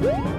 Woo!